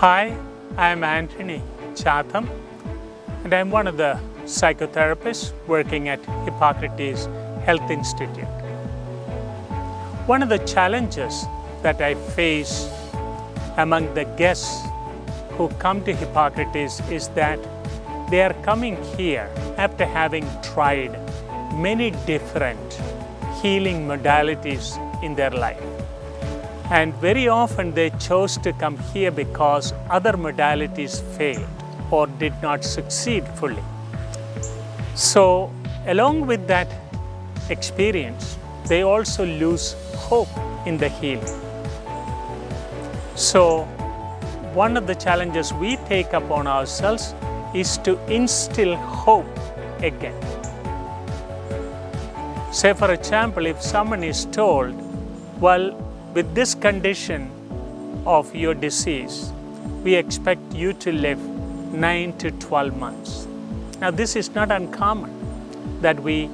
Hi, I'm Antony Chatham and I'm one of the psychotherapists working at Hippocrates Health Institute. One of the challenges that I face among the guests who come to Hippocrates is that they are coming here after having tried many different healing modalities in their life. And very often they chose to come here because other modalities failed or did not succeed fully. So along with that experience, they also lose hope in the healing. So one of the challenges we take upon ourselves is to instill hope again. Say for example, if someone is told, well, with this condition of your disease, we expect you to live 9 to 12 months. Now, this is not uncommon that we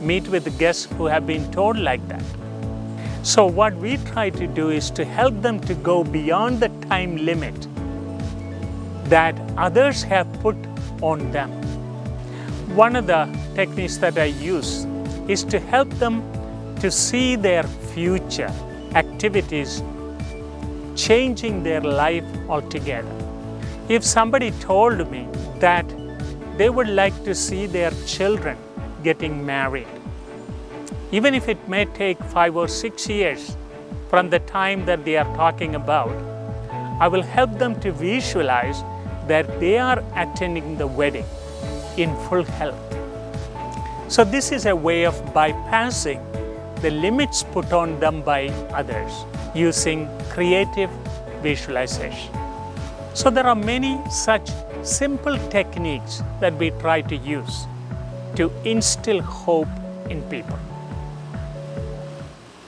meet with guests who have been told like that. So what we try to do is to help them to go beyond the time limit that others have put on them. One of the techniques that I use is to help them to see their future activities changing their life altogether. If somebody told me that they would like to see their children getting married, even if it may take 5 or 6 years from the time that they are talking about, I will help them to visualize that they are attending the wedding in full health. So this is a way of bypassing the limits put on them by others using creative visualization. So there are many such simple techniques that we try to use to instill hope in people.